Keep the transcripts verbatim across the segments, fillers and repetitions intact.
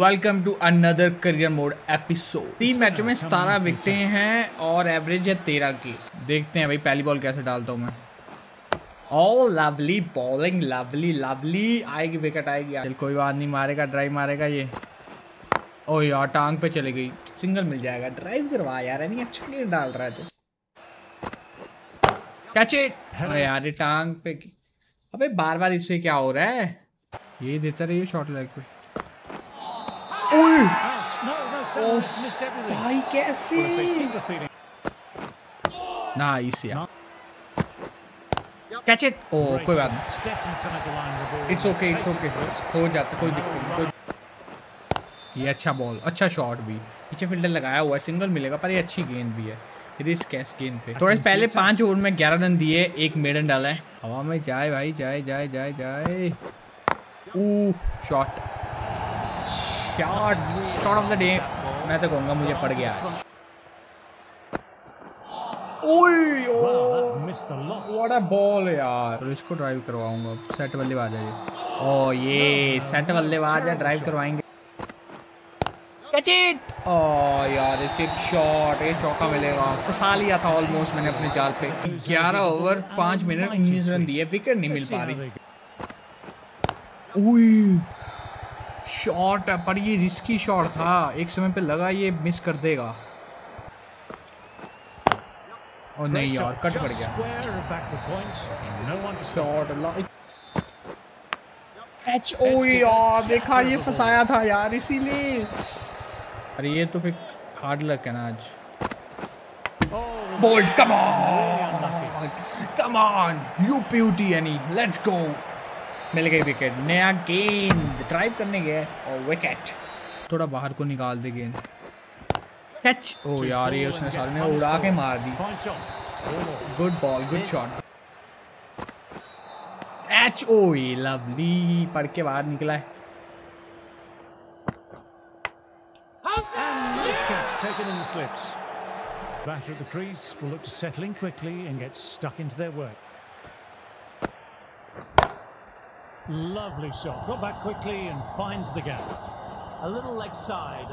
Welcome to another career mode episode. तीन मैचों में सतारह विकटें हैं और एवरेज है तेरह की। देखते हैं भाई पहली बॉल कैसे डालता हूँ मैं। Oh lovely bowling, lovely lovely. आएगी विकेट, आएगी। चल कोई बात नहीं, मारेगा ड्राइव, मारेगा ये। ओ यार टांग पे चली गई, सिंगल मिल जाएगा। ड्राइव करवा यार, यानी अच्छा गेंद डाल रहा है तो। Catch it. अरे यार ये टांग पे, अबे बार बार इससे क्या हो रहा है, ये देता रहिए शॉर्ट लेग पे। भाई कैसे नाइस यार। Catch it. ओ कोई बात नहीं, इट्स ओके इट्स ओके, हो जाता, कोई दिक्कत नहीं। ये अच्छा बॉल, अच्छा शॉट भी, पीछे फील्डर लगाया हुआ है, सिंगल मिलेगा, पर ये अच्छी गेंद भी है। रिस्क है इस गेंद पे। थोड़े पहले पांच ओवर में ग्यारह रन दिए, एक मेडन डाला है। हवा में जाए भाई, जाए जाए जाए जाए। Oh shot shot shot of the day मैं तो कहूँगा, मुझे पड़ गया। ओए ओ व्हाट अ बॉल यार। इसको ड्राइव करवाऊंगा, सेट बल्लेबाज है ये। ओ ये सेट बल्लेबाज है, ड्राइव करवाएंगे। Catch it. ओ यार ये चिप शॉट, ये चौका मिलेगा। फंसा लिया था ऑलमोस्ट मैंने अपने जाल से। ग्यारह ओवर पाँच मिनट उन्नीस रन दिए, विकेट नहीं मिल पा रही। शॉट है पर ये रिस्की शॉट था, एक समय पे लगा ये मिस कर देगा। और नहीं यार कट पड़ गया। एच ओ यार देखा, ये फंसाया था यार इसीलिए। अरे ये तो फिर हार्ड लक है ना आज। Bowled come on come on you beauty, यानी लेट्स गो। मिल गई विकेट, नया गेंद, ड्राइव करने गया और विकेट। थोड़ा बाहर को निकाल दे गेंद। कैच। ओ यार ये उसने सामने उड़ा के मार दी। Good ball, good shot. एच ओ ये लवली, पड़ के बाहर निकला है। Lovely shot. Got back quickly and finds the gap. A little leg side.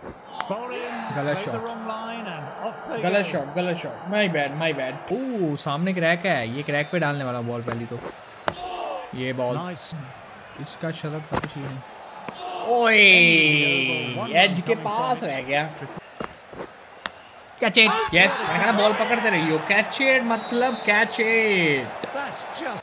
Ball in. Galat shot. Wrong line and off the. Galat shot. Galat shot. My bad. My bad. Oh, सामने crack है. ये crack पे डालने वाला ball पहली तो. ये ball. Nice. इसका शतक था कुछ नहीं. ओए. Edge के पास रह गया. Catch it. Yes. मैं कहना ball पकड़ते रहियो. Catch it मतलब catch it. That's just.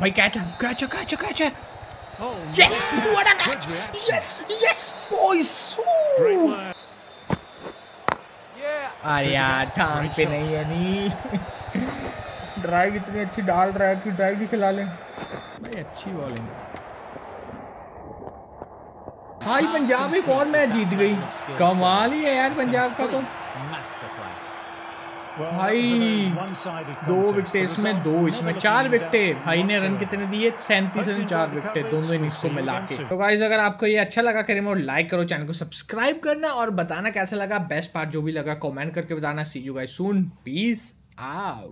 भाई। कैच है, कैच है, कैच है, कैच है। Yes what a catch, yes yes boys. अरे यार टांग पे नहीं है नी। ड्राइव इतनी अच्छी डाल रहा है कि ड्राइव भी खिला लें भाई, अच्छी बॉलिंग। भाई पंजाब एक और मैच जीत गई, कमाल ही है यार पंजाब का तो भाई। दो विकेट इसमें, दो इसमें, चार विकेट भाई ने। रन कितने दिए? सैंतीस रन, चार विकेट दोनों इनिंग्स को मिला के। तो गाइस अगर आपको ये अच्छा लगा करियर मोड, लाइक करो, चैनल को सब्सक्राइब करना और बताना कैसा लगा, बेस्ट पार्ट जो भी लगा कमेंट करके बताना। See you guys soon, peace out.